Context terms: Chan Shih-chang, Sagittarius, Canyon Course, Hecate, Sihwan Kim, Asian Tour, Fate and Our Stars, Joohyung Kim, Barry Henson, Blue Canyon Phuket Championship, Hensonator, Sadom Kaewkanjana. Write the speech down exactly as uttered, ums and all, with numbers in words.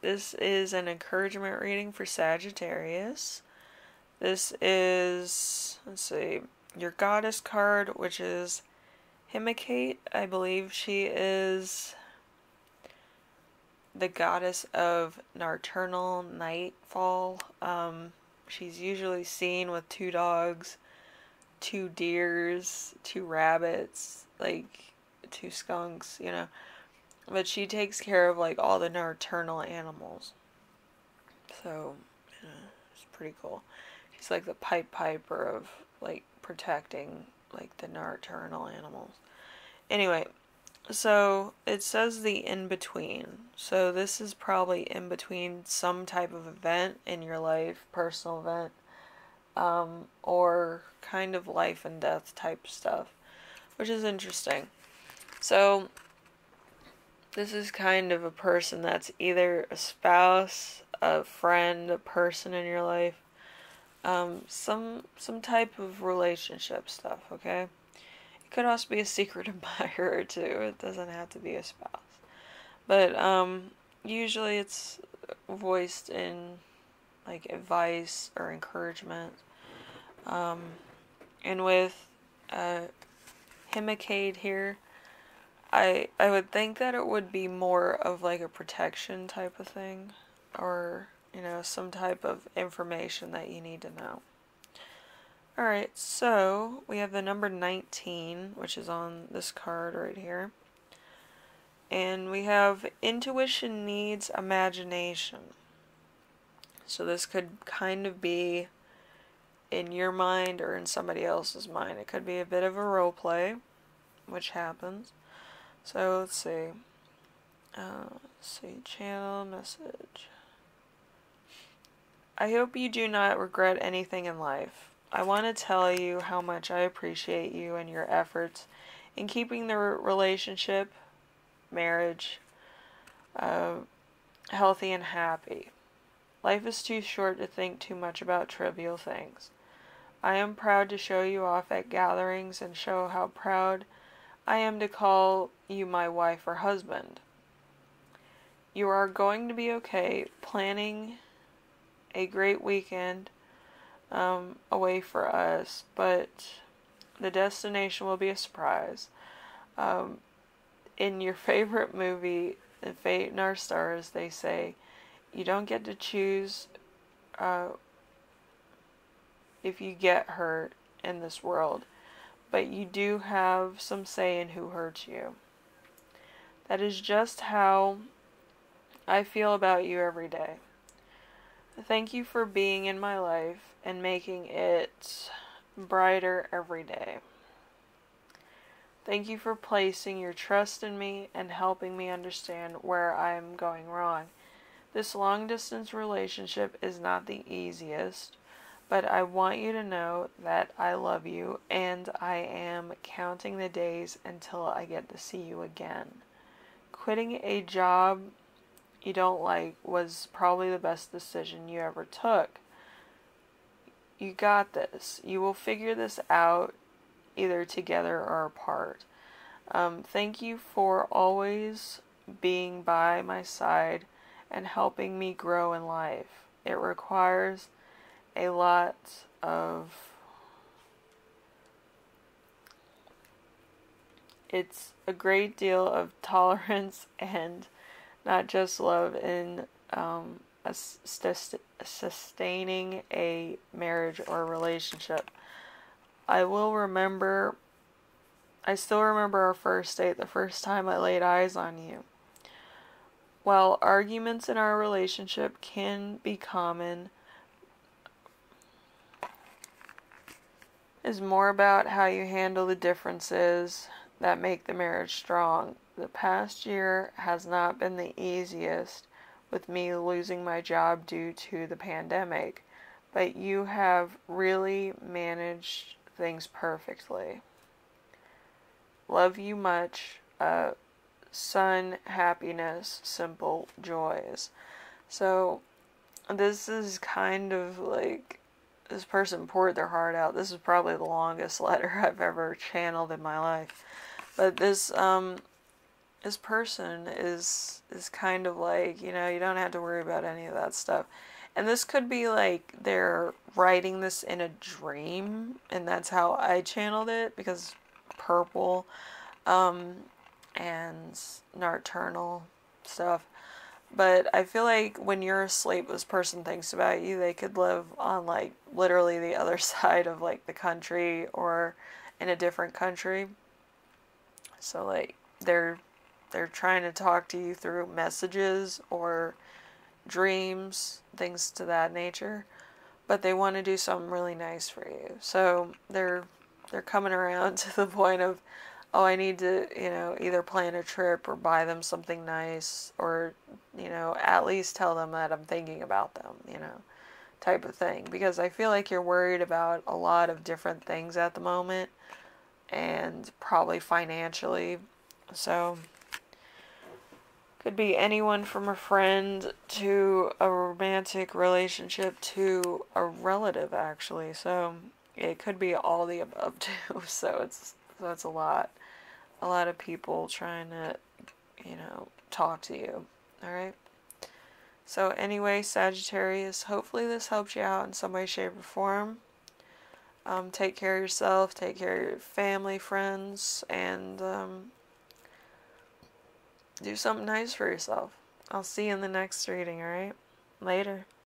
This is an encouragement reading for Sagittarius. This is, let's see, your goddess card, which is Hecate. I believe she is the goddess of nocturnal nightfall. Um, she's usually seen with two dogs, two deers, two rabbits, like two skunks, you know. But she takes care of like all the nocturnal animals. So, you know, it's pretty cool. She's like the pipe piper of like protecting like the nocturnal animals. Anyway, so it says the in-between. So this is probably in between some type of event in your life, personal event, um, or kind of life and death type stuff, which is interesting. So this is kind of a person that's either a spouse, a friend, a person in your life, um, some some type of relationship stuff, okay? It could also be a secret admirer too. It doesn't have to be a spouse. But um, usually it's voiced in like advice or encouragement. Um, and with uh, Hecate here, I, I would think that it would be more of like a protection type of thing, or, you know, some type of information that you need to know. Alright, so we have the number nineteen, which is on this card right here. And we have intuition needs imagination. So this could kind of be in your mind or in somebody else's mind. It could be a bit of a role play, which happens. So let's see, uh, let's see, channel message. I hope you do not regret anything in life. I want to tell you how much I appreciate you and your efforts in keeping the relationship, marriage, uh, healthy and happy. Life is too short to think too much about trivial things. I am proud to show you off at gatherings and show how proud I am to call you my wife or husband. You are going to be okay. Planning a great weekend um, away for us, but the destination will be a surprise. Um, in your favorite movie, Fate and Our Stars, they say you don't get to choose uh, if you get hurt in this world, but you do have some say in who hurts you. That is just how I feel about you every day. Thank you for being in my life and making it brighter every day. Thank you for placing your trust in me and helping me understand where I'm going wrong. This long-distance relationship is not the easiest, but I want you to know that I love you and I am counting the days until I get to see you again. Quitting a job you don't like was probably the best decision you ever took. You got this. You will figure this out either together or apart. Um, thank you for always being by my side and helping me grow in life. It requires a lot of, it's a great deal of tolerance and not just love in um, a st sustaining a marriage or relationship. I will remember, I still remember our first date, the first time I laid eyes on you. While arguments in our relationship can be common, is more about how you handle the differences that make the marriage strong. The past year has not been the easiest with me losing my job due to the pandemic, but you have really managed things perfectly. Love you much, uh, sun, happiness, simple joys. So this is kind of like, this person poured their heart out. This is probably the longest letter I've ever channeled in my life. But this um, this person is is kind of like, you know, you don't have to worry about any of that stuff. And this could be like they're writing this in a dream, and that's how I channeled it, because purple um, and nocturnal stuff. But I feel like when you're asleep, this person thinks about you. They could live on like literally the other side of like the country, or in a different country. So like they're they're trying to talk to you through messages or dreams, things to that nature. But they want to do something really nice for you. So they're they're coming around to the point of, oh, I need to, you know, either plan a trip or buy them something nice, or, you know, at least tell them that I'm thinking about them, you know, type of thing. Because I feel like you're worried about a lot of different things at the moment, and probably financially. So, could be anyone from a friend to a romantic relationship to a relative, actually. So, it could be all the above, too. So, it's so it's a lot. A lot of people trying to, you know, talk to you. Alright? So anyway, Sagittarius, hopefully this helps you out in some way, shape, or form. Um, take care of yourself. Take care of your family, friends. And um, do something nice for yourself. I'll see you in the next reading, alright? Later.